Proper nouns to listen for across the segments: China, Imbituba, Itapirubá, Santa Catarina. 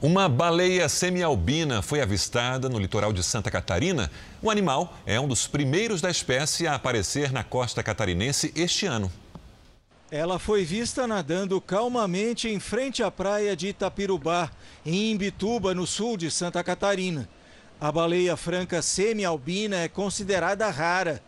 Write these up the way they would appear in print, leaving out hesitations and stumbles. Uma baleia semialbina foi avistada no litoral de Santa Catarina. O animal é um dos primeiros da espécie a aparecer na costa catarinense este ano. Ela foi vista nadando calmamente em frente à praia de Itapirubá, em Imbituba, no sul de Santa Catarina. A baleia franca semialbina é considerada rara.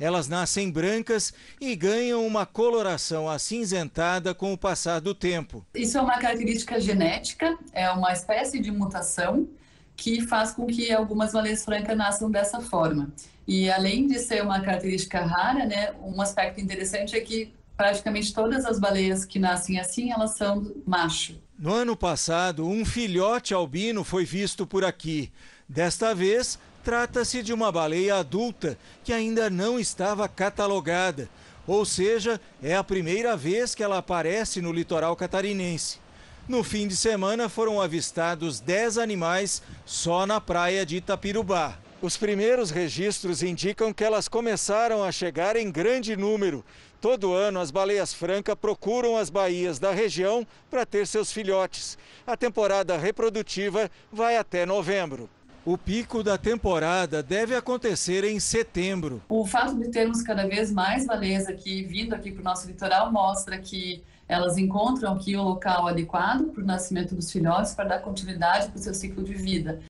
Elas nascem brancas e ganham uma coloração acinzentada com o passar do tempo. Isso é uma característica genética, é uma espécie de mutação que faz com que algumas baleias francas nasçam dessa forma. E além de ser uma característica rara, um aspecto interessante é que praticamente todas as baleias que nascem assim, elas são macho. No ano passado, um filhote albino foi visto por aqui. Desta vez, trata-se de uma baleia adulta que ainda não estava catalogada. Ou seja, é a primeira vez que ela aparece no litoral catarinense. No fim de semana, foram avistados 10 animais só na praia de Itapirubá. Os primeiros registros indicam que elas começaram a chegar em grande número. Todo ano, as baleias francas procuram as baías da região para ter seus filhotes. A temporada reprodutiva vai até novembro. O pico da temporada deve acontecer em setembro. O fato de termos cada vez mais baleias vindo aqui para o nosso litoral mostra que elas encontram aqui o local adequado para o nascimento dos filhotes, para dar continuidade para o seu ciclo de vida.